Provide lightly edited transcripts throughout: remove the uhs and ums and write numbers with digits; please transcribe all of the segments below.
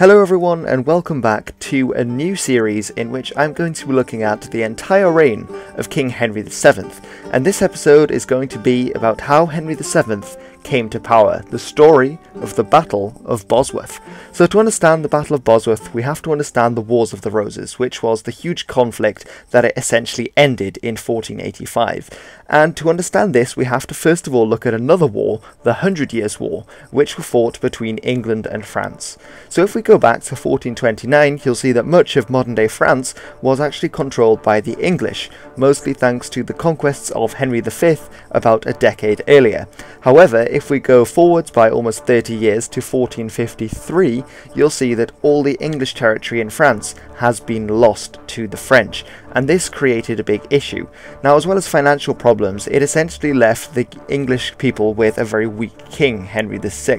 Hello everyone and welcome back to a new series in which I'm going to be looking at the entire reign of King Henry VII, and this episode is going to be about how Henry VII came to power, the story of the Battle of Bosworth. So to understand the Battle of Bosworth, we have to understand the Wars of the Roses, which was the huge conflict that it essentially ended in 1485. And to understand this, we have to first of all look at another war, the 100 Years' War, which were fought between England and France. So if we go back to 1429, you'll see that much of modern-day France was actually controlled by the English, mostly thanks to the conquests of Henry V about a decade earlier. However, if we go forwards by almost 30 years to 1453, you'll see that all the English territory in France has been lost to the French, and this created a big issue. Now, as well as financial problems, it essentially left the English people with a very weak king, Henry VI,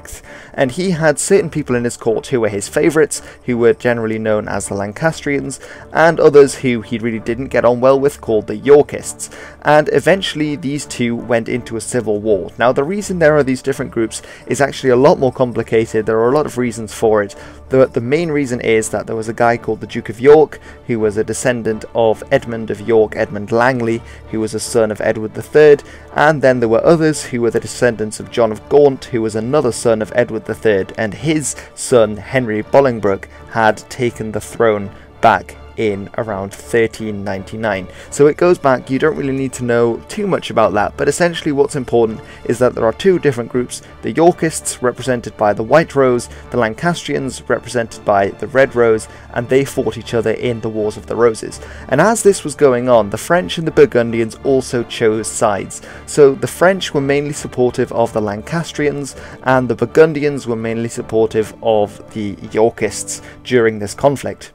and he had certain people in his court who were his favourites, who were generally known as the Lancastrians, and others who he really didn't get on well with, called the Yorkists, and eventually these two went into a civil war. Now, the reason there are these different groups is actually a lot more complicated. There are a lot of reasons for it. The main reason is that there was a guy called the Duke of York, who was a descendant of Edmund of York, Edmund Langley, who was a son of Edward III, and then there were others who were the descendants of John of Gaunt, who was another son of Edward III, and his son Henry Bolingbroke had taken the throne back in around 1399. So it goes back. You don't really need to know too much about that, but essentially what's important is that there are two different groups: the Yorkists, represented by the White Rose, the Lancastrians, represented by the Red Rose, and they fought each other in the Wars of the Roses. And as this was going on, the French and the Burgundians also chose sides. So the French were mainly supportive of the Lancastrians, and the Burgundians were mainly supportive of the Yorkists during this conflict.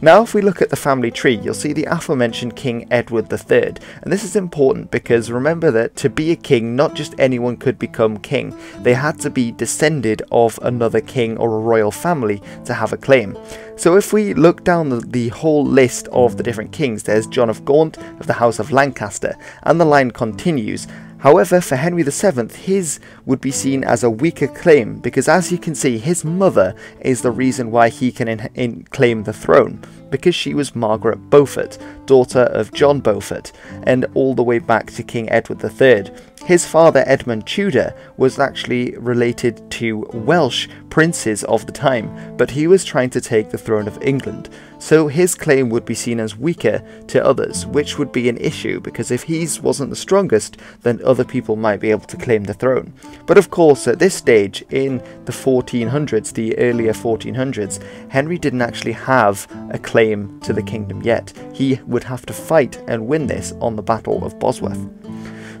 Now, if we look at the family tree, you'll see the aforementioned King Edward III, and this is important because remember that to be a king, not just anyone could become king. They had to be descended of another king or a royal family to have a claim. So if we look down the whole list of the different kings, there's John of Gaunt of the House of Lancaster, and the line continues. However, for Henry VII, his would be seen as a weaker claim, because as you can see, his mother is the reason why he can claim the throne, because she was Margaret Beaufort, daughter of John Beaufort, and all the way back to King Edward III. His father, Edmund Tudor, was actually related to Welsh princes of the time, but he was trying to take the throne of England, so his claim would be seen as weaker to others, which would be an issue, because if his wasn't the strongest, then other people might be able to claim the throne. But of course, at this stage, in the 1400s, the earlier 1400s, Henry didn't actually have a claim to the kingdom yet. He would have to fight and win this on the Battle of Bosworth.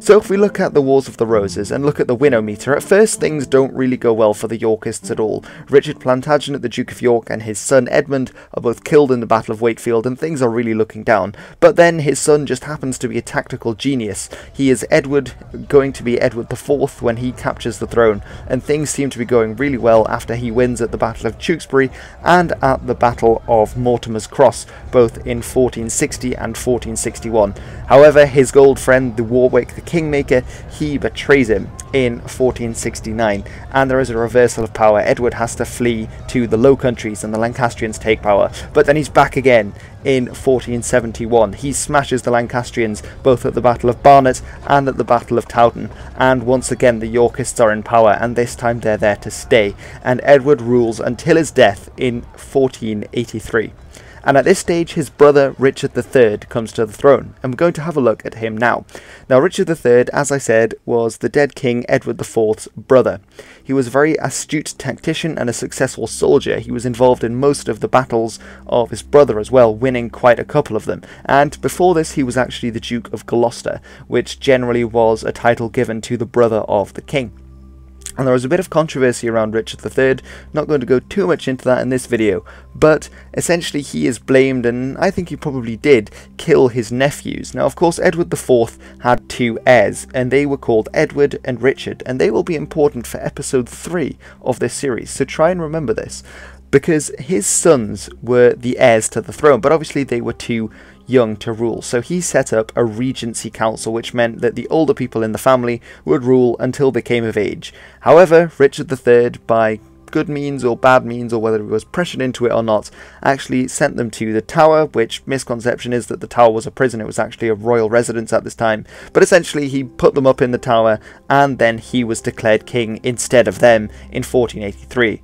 So if we look at the Wars of the Roses and look at the winnow meter, at first things don't really go well for the Yorkists at all. Richard Plantagenet, the Duke of York, and his son Edmund are both killed in the Battle of Wakefield, and things are really looking down. But then his son just happens to be a tactical genius. He is going to be Edward IV when he captures the throne, and things seem to be going really well after he wins at the Battle of Tewkesbury and at the Battle of Mortimer's Cross, both in 1460 and 1461. However, his old friend, the Warwick, the Kingmaker, he betrays him in 1469, and there is a reversal of power. Edward has to flee to the Low Countries and the Lancastrians take power, but then he's back again in 1471. He smashes the Lancastrians both at the Battle of Barnet and at the Battle of Towton, and once again the Yorkists are in power, and this time they're there to stay, and Edward rules until his death in 1483. And at this stage, his brother Richard III comes to the throne, and we're going to have a look at him now. Now, Richard III, as I said, was the dead King Edward IV's brother. He was a very astute tactician and a successful soldier. He was involved in most of the battles of his brother as well, winning quite a couple of them. And before this, he was actually the Duke of Gloucester, which generally was a title given to the brother of the king. And there was a bit of controversy around Richard III, not going to go too much into that in this video, but essentially he is blamed, and I think he probably did, kill his nephews. Now, of course, Edward IV had two heirs, and they were called Edward and Richard, and they will be important for episode 3 of this series, so try and remember this, because his sons were the heirs to the throne, but obviously they were too young to rule, so he set up a regency council, which meant that the older people in the family would rule until they came of age. However, Richard III, by good means or bad means, or whether he was pressured into it or not, actually sent them to the Tower, which misconception is that the Tower was a prison. It was actually a royal residence at this time, but essentially he put them up in the Tower and then he was declared king instead of them in 1483.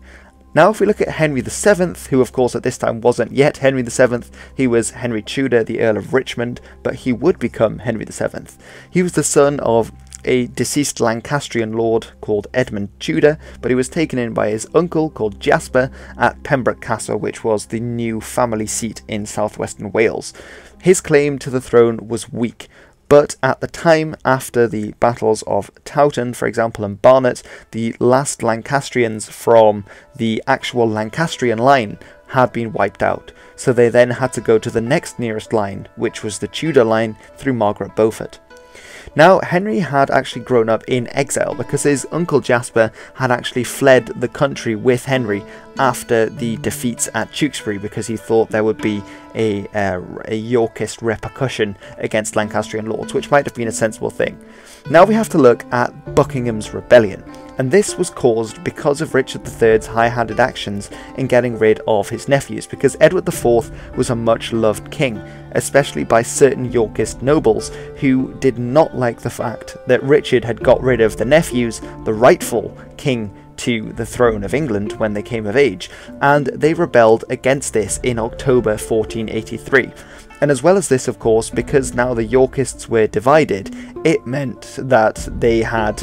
Now if we look at Henry VII, who of course at this time wasn't yet Henry VII, he was Henry Tudor, the Earl of Richmond, but he would become Henry VII. He was the son of a deceased Lancastrian lord called Edmund Tudor, but he was taken in by his uncle called Jasper at Pembroke Castle, which was the new family seat in southwestern Wales. His claim to the throne was weak, but at the time, after the battles of Towton, for example, and Barnet, the last Lancastrians from the actual Lancastrian line had been wiped out, so they then had to go to the next nearest line, which was the Tudor line through Margaret Beaufort. Now, Henry had actually grown up in exile because his uncle Jasper had actually fled the country with Henry after the defeats at Tewkesbury because he thought there would be a Yorkist repercussion against Lancastrian lords, which might have been a sensible thing. Now we have to look at Buckingham's rebellion, and this was caused because of Richard III's high-handed actions in getting rid of his nephews, because Edward IV was a much-loved king, especially by certain Yorkist nobles who did not like the fact that Richard had got rid of the nephews, the rightful king to the throne of England when they came of age, and they rebelled against this in October 1483. And as well as this, of course, because now the Yorkists were divided, it meant that they had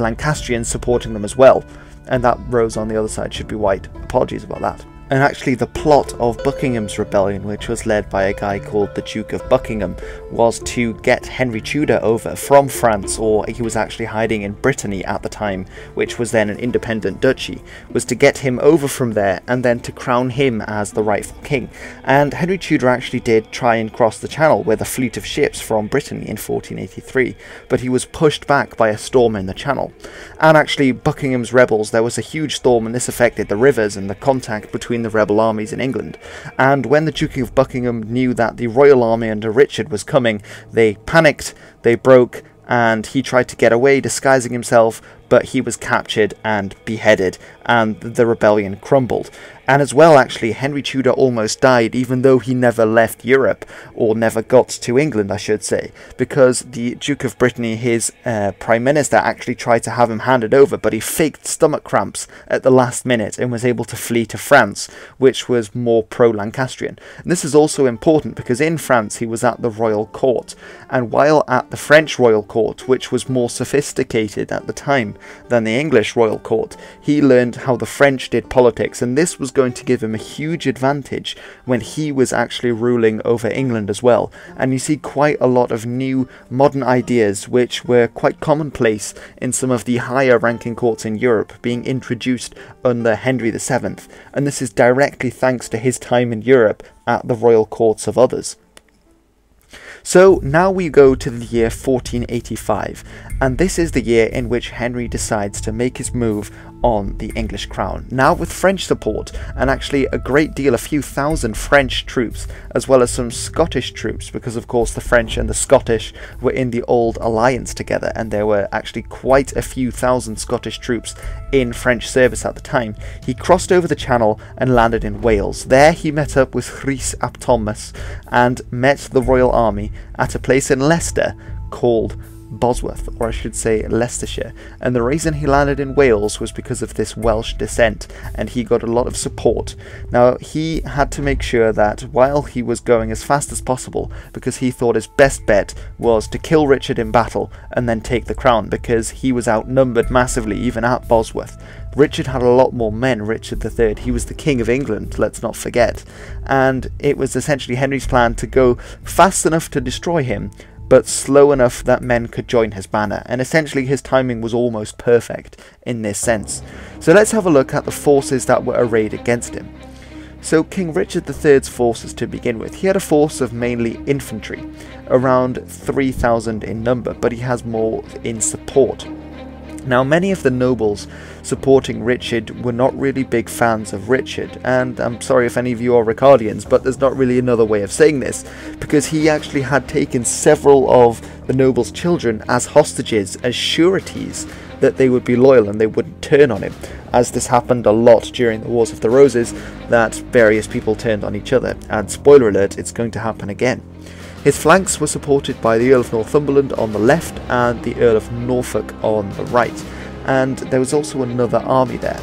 Lancastrians supporting them as well, and that rose on the other side should be white. Apologies about that. And actually the plot of Buckingham's rebellion, which was led by a guy called the Duke of Buckingham, was to get Henry Tudor over from France, or he was actually hiding in Brittany at the time, which was then an independent duchy, was to get him over from there and then to crown him as the rightful king. And Henry Tudor actually did try and cross the channel with a fleet of ships from Brittany in 1483, but he was pushed back by a storm in the channel. And actually Buckingham's rebels, there was a huge storm and this affected the rivers and the contact between the rebel armies in England, and when the Duke of Buckingham knew that the royal army under Richard was coming, they panicked, they broke, and he tried to get away disguising himself, but he was captured and beheaded, and the rebellion crumbled. And as well, actually, Henry Tudor almost died, even though he never left Europe, or never got to England, I should say, because the Duke of Brittany, his Prime Minister, actually tried to have him handed over, but he faked stomach cramps at the last minute and was able to flee to France, which was more pro-Lancastrian. And this is also important because in France he was at the royal court, and while at the French royal court, which was more sophisticated at the time than the English royal court, he learned how the French did politics, and this was going to give him a huge advantage when he was actually ruling over England as well. And you see quite a lot of new modern ideas which were quite commonplace in some of the higher ranking courts in Europe being introduced under Henry VII, and this is directly thanks to his time in Europe at the royal courts of others. So now we go to the year 1485, and this is the year in which Henry decides to make his move on the English crown, now with French support, and actually a great deal, a few thousand French troops, as well as some Scottish troops, because of course the French and the Scottish were in the old alliance together, and there were actually quite a few thousand Scottish troops in French service at the time. He crossed over the channel and landed in Wales. There he met up with Rhys ap Thomas and met the royal army at a place in Leicester called Bosworth, or I should say Leicestershire, and the reason he landed in Wales was because of this Welsh descent, and he got a lot of support. Now he had to make sure that while he was going as fast as possible, because he thought his best bet was to kill Richard in battle and then take the crown, because he was outnumbered massively even at Bosworth. Richard had a lot more men, Richard III, he was the King of England, let's not forget, and it was essentially Henry's plan to go fast enough to destroy him, but slow enough that men could join his banner, and essentially his timing was almost perfect in this sense. So let's have a look at the forces that were arrayed against him. So King Richard III's forces to begin with, he had a force of mainly infantry, around 3,000 in number, but he has more in support. Now many of the nobles supporting Richard were not really big fans of Richard, and I'm sorry if any of you are Ricardians, but there's not really another way of saying this, because he actually had taken several of the nobles' children as hostages, as sureties that they would be loyal and they wouldn't turn on him, as this happened a lot during the Wars of the Roses, that various people turned on each other, and spoiler alert, it's going to happen again. His flanks were supported by the Earl of Northumberland on the left and the Earl of Norfolk on the right, and there was also another army there.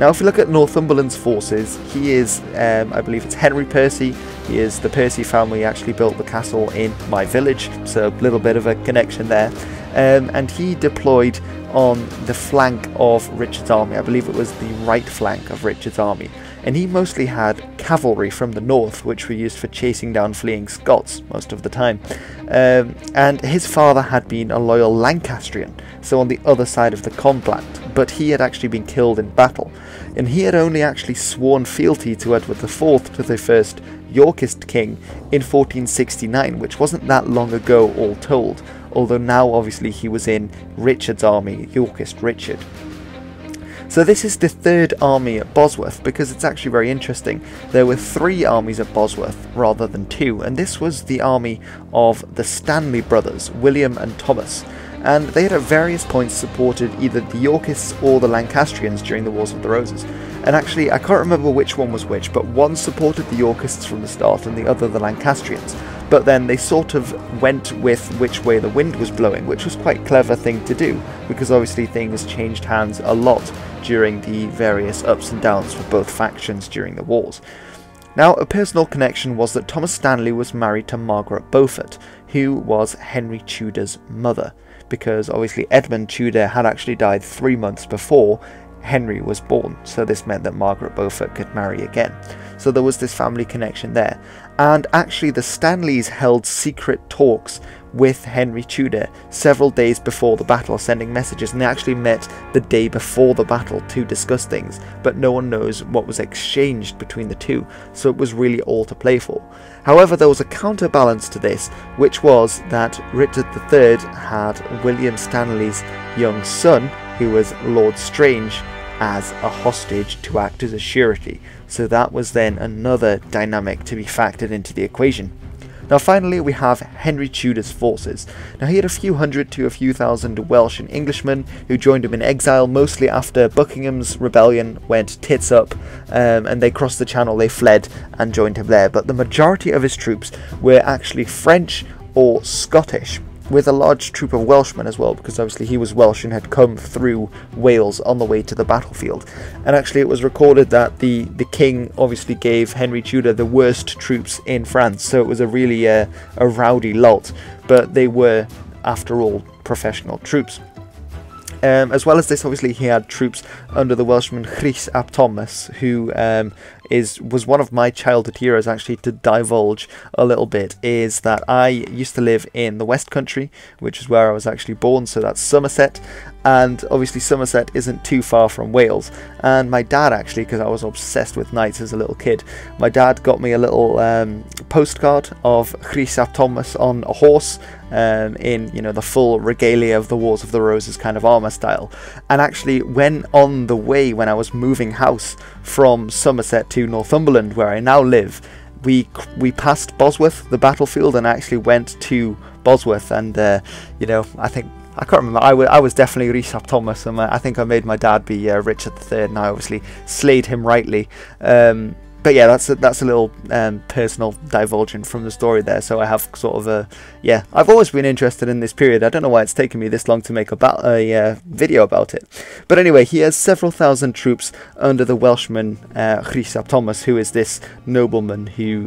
Now if you look at Northumberland's forces, he is, I believe it's Henry Percy, he is the Percy family who actually built the castle in my village, so a little bit of a connection there, and he deployed on the flank of Richard's army, I believe it was the right flank of Richard's army, and he mostly had cavalry from the north which were used for chasing down fleeing Scots most of the time, and his father had been a loyal Lancastrian, so on the other side of the Compline, but he had actually been killed in battle, and he had only actually sworn fealty to Edward IV, to the first Yorkist king, in 1469, which wasn't that long ago all told, although now obviously he was in Richard's army, Yorkist Richard. So this is the third army at Bosworth, because it's actually very interesting. There were three armies at Bosworth rather than two, and this was the army of the Stanley brothers, William and Thomas, and they had at various points supported either the Yorkists or the Lancastrians during the Wars of the Roses. And actually, I can't remember which one was which, but one supported the Yorkists from the start and the other the Lancastrians. But then they sort of went with which way the wind was blowing, which was quite a clever thing to do, because obviously things changed hands a lot during the various ups and downs for both factions during the wars. Now, a personal connection was that Thomas Stanley was married to Margaret Beaufort, who was Henry Tudor's mother, because obviously Edmund Tudor had actually died 3 months before Henry was born, so this meant that Margaret Beaufort could marry again. So there was this family connection there, and actually the Stanleys held secret talks with Henry Tudor several days before the battle, sending messages, and they actually met the day before the battle to discuss things, but no one knows what was exchanged between the two, so it was really all to play for. However, there was a counterbalance to this, which was that Richard III had William Stanley's young son, who was Lord Strange, as a hostage to act as a surety, so that was then another dynamic to be factored into the equation. Now finally we have Henry Tudor's forces. Now he had a few hundred to a few thousand Welsh and Englishmen who joined him in exile, mostly after Buckingham's rebellion went tits up, and they crossed the channel, they fled and joined him there, but the majority of his troops were actually French or Scottish, with a large troop of Welshmen as well, because obviously he was Welsh and had come through Wales on the way to the battlefield. And actually it was recorded that the king obviously gave Henry Tudor the worst troops in France, so it was a really a rowdy lot, but they were, after all, professional troops. As well as this, obviously he had troops under the Welshman Rhys ap Thomas, who was one of my childhood heroes. Actually, to divulge a little bit, is that I used to live in the West Country, which is where I was actually born, so that's Somerset, and obviously Somerset isn't too far from Wales, and my dad actually, because I was obsessed with knights as a little kid, my dad got me a little postcard of Rhys ap Thomas on a horse, in, you know, the full regalia of the Wars of the Roses kind of armour style. And actually when on the way, when I was moving house from Somerset to Northumberland, where I now live, we passed Bosworth, the battlefield, and actually went to Bosworth, and you know, I can't remember, I was definitely Rhys ap Thomas, and I think I made my dad be Richard III, and I obviously slayed him rightly. But yeah, that's a little personal divulgence from the story there. So I have sort of a, yeah, I've always been interested in this period. I don't know why it's taken me this long to make a video about it. But anyway, he has several thousand troops under the Welshman Rhys ap Thomas, who is this nobleman who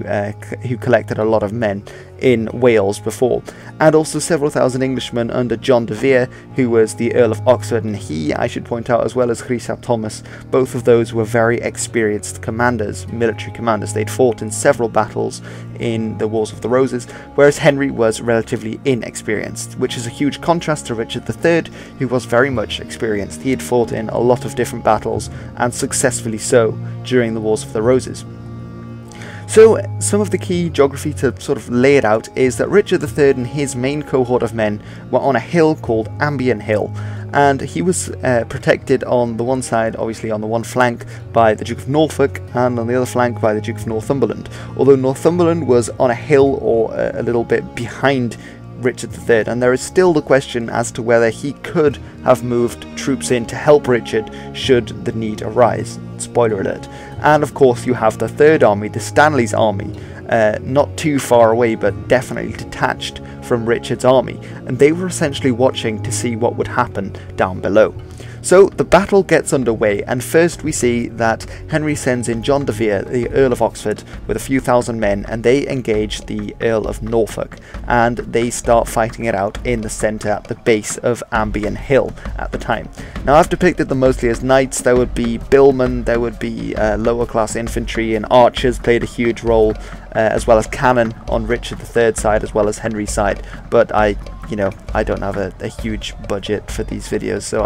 collected a lot of men in Wales before, and also several thousand Englishmen under John de Vere, who was the Earl of Oxford, and he, I should point out, as well as Rhys ap Thomas, both of those were very experienced commanders, military commanders. They'd fought in several battles in the Wars of the Roses, whereas Henry was relatively inexperienced, which is a huge contrast to Richard III, who was very much experienced. He had fought in a lot of different battles, and successfully so, during the Wars of the Roses. So some of the key geography to sort of lay it out is that Richard III and his main cohort of men were on a hill called Ambion Hill, and he was protected on the one side, obviously on the one flank, by the Duke of Norfolk, and on the other flank by the Duke of Northumberland, although Northumberland was on a hill or a little bit behind Richard III, and there is still the question as to whether he could have moved troops in to help Richard should the need arise. Spoiler alert. And of course you have the Third Army, the Stanley's army, not too far away but definitely detached from Richard's army, and they were essentially watching to see what would happen down below. So the battle gets underway, and first we see that Henry sends in John de Vere, the Earl of Oxford, with a few thousand men, and they engage the Earl of Norfolk, and they start fighting it out in the centre at the base of Ambion Hill at the time. Now I've depicted them mostly as knights. There would be billmen, there would be lower class infantry, and archers played a huge role, as well as cannon on Richard III's side as well as Henry's side, but I don't have a huge budget for these videos, so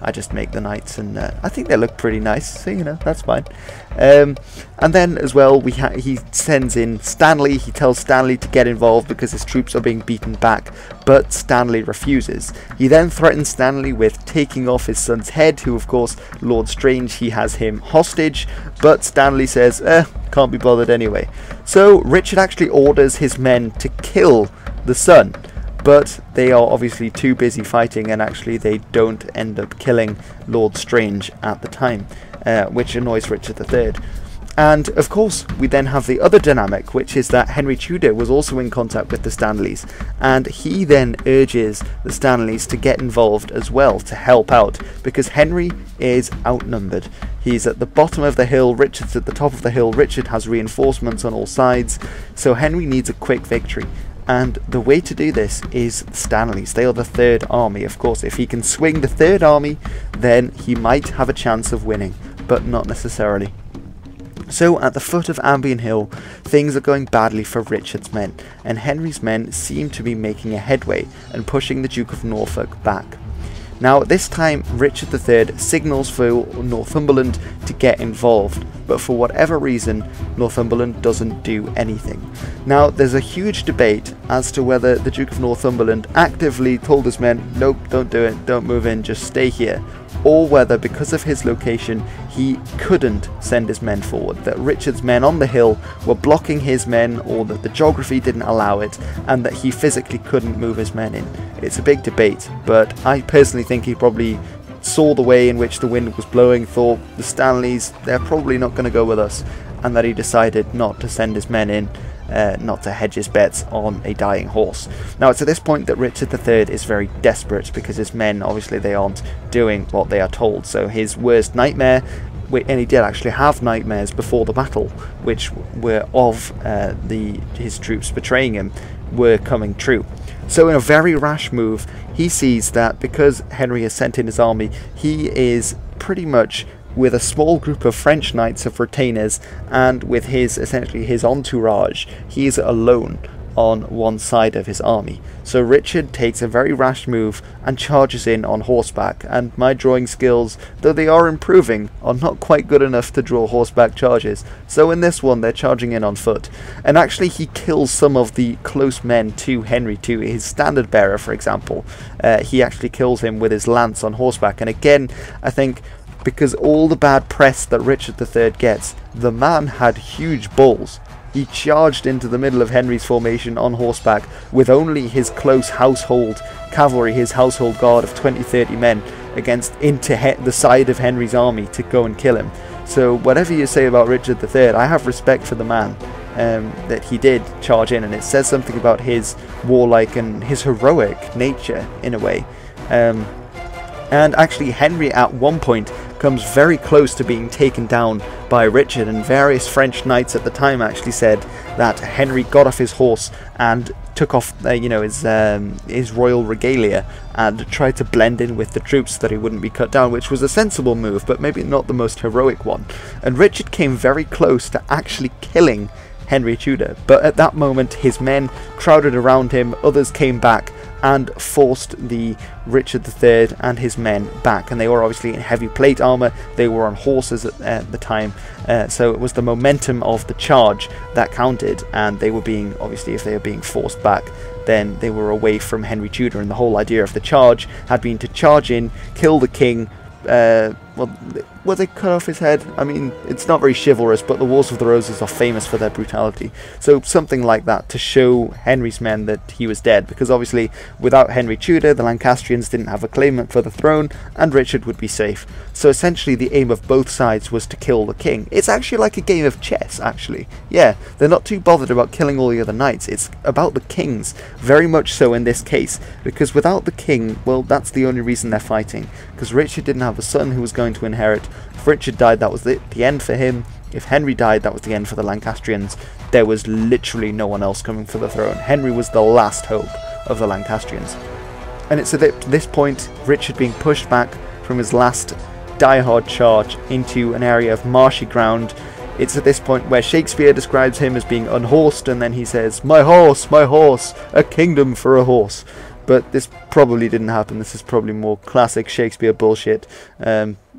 I just make the knights, and I think they look pretty nice, so that's fine. And then as well he sends in Stanley. He tells Stanley to get involved because his troops are being beaten back, but Stanley refuses. He then threatens Stanley with taking off his son's head, who of course Lord Strange, he has him hostage, but Stanley says can't be bothered anyway. So Richard actually orders his men to kill the son, but they are obviously too busy fighting, and actually they don't end up killing Lord Strange at the time, which annoys Richard III. And of course we then have the other dynamic, which is that Henry Tudor was also in contact with the Stanleys, and he then urges the Stanleys to get involved as well to help out, because Henry is outnumbered. He's at the bottom of the hill, Richard's at the top of the hill, Richard has reinforcements on all sides, so Henry needs a quick victory. And the way to do this is Stanley's. They are the Third Army. Of course, if he can swing the Third Army, then he might have a chance of winning, but not necessarily. So at the foot of Ambion Hill, things are going badly for Richard's men, and Henry's men seem to be making a headway and pushing the Duke of Norfolk back. Now at this time, Richard III signals for Northumberland to get involved, but for whatever reason, Northumberland doesn't do anything. Now there's a huge debate as to whether the Duke of Northumberland actively told his men, nope, don't do it, don't move in, just stay here, or whether because of his location he couldn't send his men forward, that Richard's men on the hill were blocking his men, or that the geography didn't allow it, and that he physically couldn't move his men in. It's a big debate, but I personally think he probably saw the way in which the wind was blowing, thought the Stanleys, they're probably not going to go with us, and that he decided not to send his men in, not to hedge his bets on a dying horse. Now it's at this point that Richard III is very desperate, because his men, obviously they aren't doing what they are told, so his worst nightmare, and he did actually have nightmares before the battle, which were of his troops betraying him, were coming true. So in a very rash move, he sees that because Henry has sent in his army, he is pretty much with a small group of French knights of retainers, and with essentially his entourage, he is alone on one side of his army. So Richard takes a very rash move and charges in on horseback, and my drawing skills, though they are improving, are not quite good enough to draw horseback charges, so in this one they're charging in on foot. And actually he kills some of the close men to Henry too. His standard bearer, for example, he actually kills him with his lance on horseback. And again, I think because all the bad press that Richard III gets, the man had huge balls. He charged into the middle of Henry's formation on horseback with only his close household cavalry, his household guard of 20-30 men, into the side of Henry's army to go and kill him. So whatever you say about Richard III, I have respect for the man, that he did charge in, and it says something about his warlike and his heroic nature in a way. And actually Henry at one point comes very close to being taken down by Richard, and various French knights at the time actually said that Henry got off his horse and took off his royal regalia and tried to blend in with the troops so that he wouldn't be cut down, which was a sensible move but maybe not the most heroic one. And Richard came very close to actually killing Henry Tudor, but at that moment his men crowded around him, others came back and forced the Richard III and his men back, and they were obviously in heavy plate armour, they were on horses at the time, so it was the momentum of the charge that counted, and they were being, obviously if they were being forced back, then they were away from Henry Tudor, and the whole idea of the charge had been to charge in, kill the king, well, they cut off his head. I mean, it's not very chivalrous, but the Wars of the Roses are famous for their brutality. So something like that to show Henry's men that he was dead, because obviously without Henry Tudor, the Lancastrians didn't have a claimant for the throne, and Richard would be safe. So essentially the aim of both sides was to kill the king. It's actually like a game of chess, actually. Yeah, they're not too bothered about killing all the other knights. It's about the kings, very much so in this case, because without the king, well, that's the only reason they're fighting, because Richard didn't have a son who was going to inherit. If Richard died, that was the end for him. If Henry died, that was the end for the Lancastrians. There was literally no one else coming for the throne. Henry was the last hope of the Lancastrians. And it's at this point, Richard being pushed back from his last diehard charge into an area of marshy ground. It's at this point where Shakespeare describes him as being unhorsed, and then he says, my horse, a kingdom for a horse. But this probably didn't happen. This is probably more classic Shakespeare bullshit,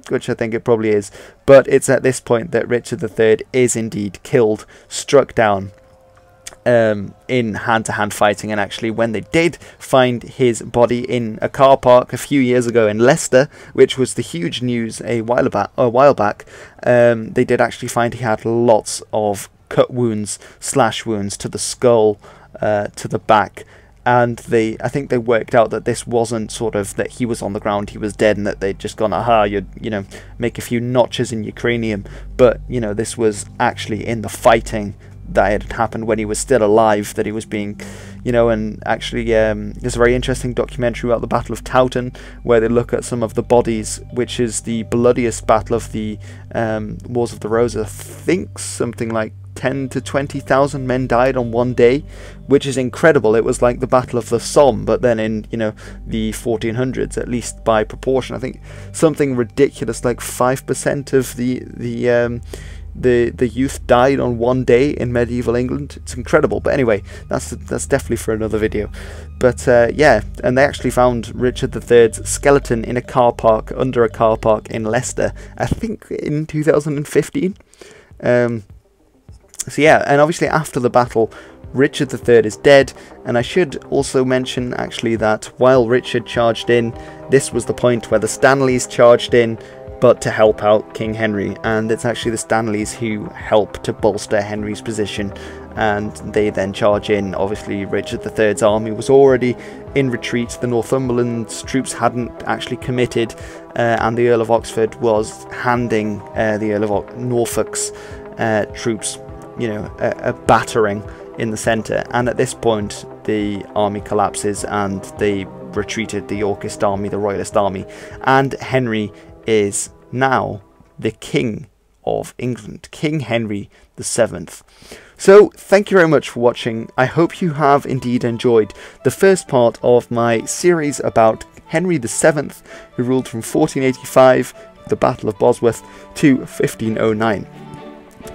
which I think it probably is. But it's at this point that Richard III is indeed killed, struck down in hand-to-hand fighting. And actually, when they did find his body in a car park a few years ago in Leicester, which was the huge news a while back, they did actually find he had lots of cut wounds, slash wounds to the skull, to the back. And I think they worked out that this wasn't sort of that he was on the ground, he was dead, and that they'd just gone, aha, you know, make a few notches in your cranium. But, you know, this was actually in the fighting that had happened when he was still alive, that he was being, you know, and actually there's a very interesting documentary about the Battle of Towton, where they look at some of the bodies, which is the bloodiest battle of the Wars of the Roses. I think something like 10 to 20,000 men died on one day, which is incredible. It was like the Battle of the Somme, but then in, you know, the 1400s, at least by proportion. I think something ridiculous like 5% of the youth died on one day in medieval England. It's incredible. But anyway, that's definitely for another video. But yeah, and they actually found Richard III's skeleton in a car park, under a car park in Leicester, I think in 2015. So yeah, and obviously after the battle, Richard III is dead. And I should also mention actually that while Richard charged in, this was the point where the Stanleys charged in, but to help out King Henry. And it's actually the Stanleys who help to bolster Henry's position, and they then charge in. Obviously Richard III's army was already in retreat, the Northumberland's troops hadn't actually committed, and the Earl of Oxford was handing the Earl of Norfolk's troops, you know, a battering in the centre. And at this point the army collapses and they retreated, the Yorkist army, the Royalist army, and Henry is now the King of England, King Henry VII. So thank you very much for watching. I hope you have indeed enjoyed the first part of my series about Henry VII, who ruled from 1485, the Battle of Bosworth, to 1509.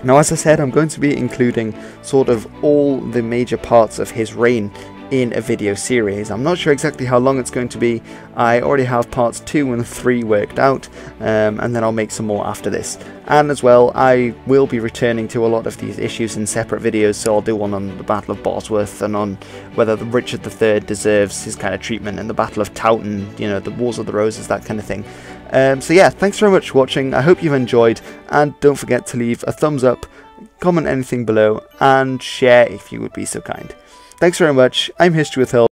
Now, as I said, I'm going to be including sort of all the major parts of his reign in a video series. I'm not sure exactly how long it's going to be. I already have parts 2 and 3 worked out, and then I'll make some more after this. And as well, I will be returning to a lot of these issues in separate videos, so I'll do one on the Battle of Bosworth and on whether Richard III deserves his kind of treatment, and the Battle of Towton, you know, the Wars of the Roses, that kind of thing. So yeah, thanks very much for watching. I hope you've enjoyed, and don't forget to leave a thumbs up, comment anything below, and share if you would be so kind. Thanks very much. I'm History with Hill.